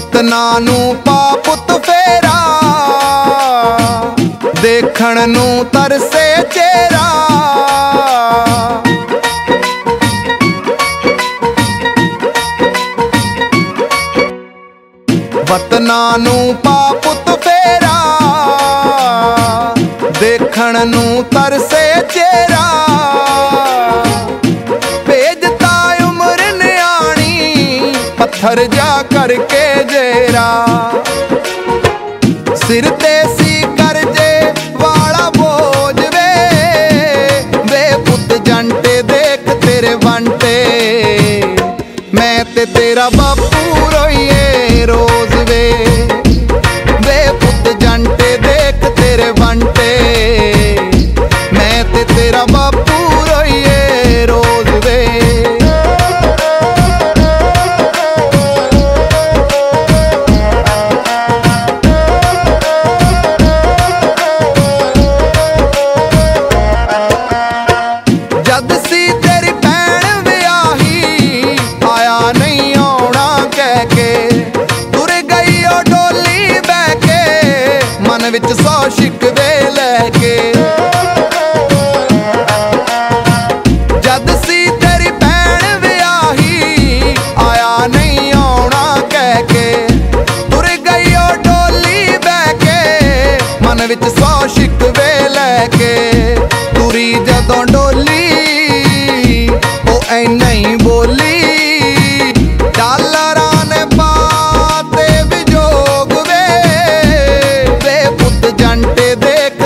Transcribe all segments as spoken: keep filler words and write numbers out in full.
सतना नू पापुत फेरा देखण नू तरसे चेहरा। वतना नू पापुत फेरा देखण नू तरसे चेहरा। पत्थर जा करके जेरा सिर ते सी करजे वाला बोझ वे वे पुत जंटे देख तेरे बंटे मैं ते तेरा बापू रोइए रोज वे वे पुत जंटे देख तेरे बंटे मैं ते तेरा बापू रोइए रोज वे। विच सौ शिकवे लैके जद सी तेरी भैन व्याही आया नहीं आना कह के तुर गई ओ डोली बहके मन विच सौ शिकवे लैके तुरी जदों डोली ओ ऐना ही बोली डालरा ने पाते विजोग वे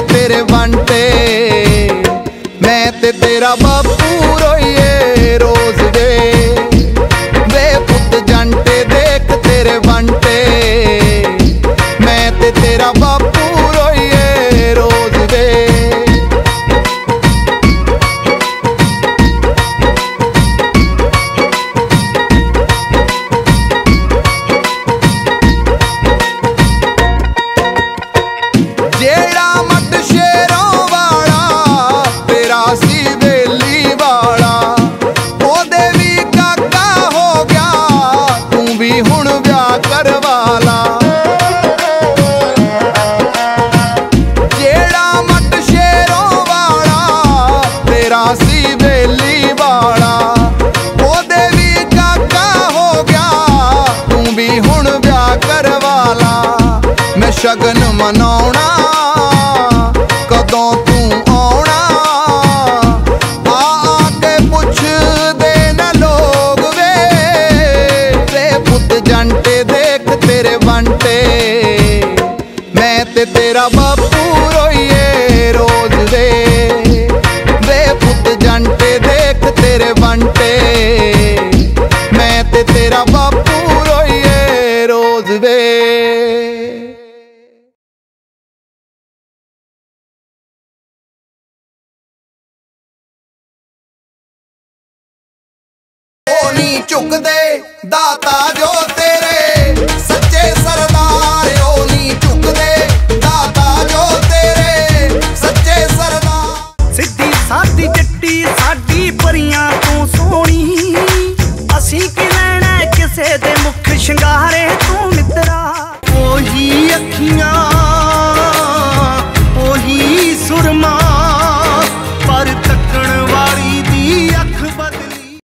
तेरे बंटे मैं ते तेरा बापू रोइए रोज दे वे पुत जंटे देख तेरे बंटे मैं ते तेरा बापू रोइए रोज दे। शगन मनाउणा कदों तू आउणा आ आके पुछदे न लोग वे वे पुत जंटे देख तेरे बंटे मैं ते तेरा बापू रोइए रोज दे वे पुत जंटे देख तेरे बंटे मैं ते तेरा बापू रोइए रोज दे। चुक दे दाता जो तेरे